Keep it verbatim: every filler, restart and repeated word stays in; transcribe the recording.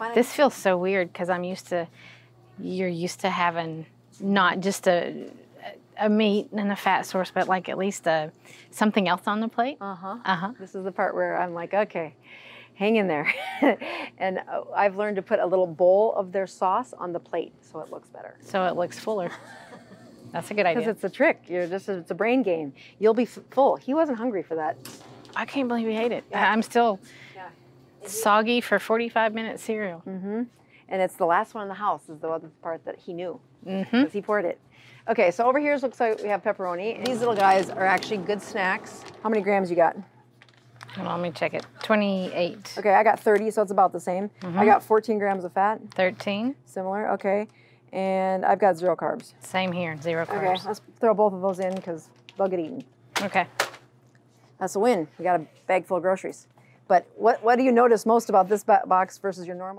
Finally. This feels so weird because I'm used to, you're used to having not just a, a meat and a fat source, but like at least a, something else on the plate. Uh-huh. Uh-huh. This is the part where I'm like, okay, hang in there. And I've learned to put a little bowl of their sauce on the plate so it looks better. So it looks fuller. That's a good idea. Because it's a trick. You're just, it's a brain game. You'll be full. He wasn't hungry for that. I can't believe he ate it. Yeah. I'm still yeah. soggy for forty-five minute cereal. Mm-hmm. And it's the last one in the house is the other part that he knew because mm-hmm. he poured it. Okay, so over here looks like we have pepperoni. These little guys are actually good snacks. How many grams you got? Hold on, let me check it. twenty-eight. Okay, I got thirty, so it's about the same. Mm-hmm. I got fourteen grams of fat. thirteen. Similar, okay. And I've got zero carbs. Same here, zero carbs. Okay, let's throw both of those in because they'll get eaten. Okay. That's a win. We got a bag full of groceries. But what, what do you notice most about this box versus your normal?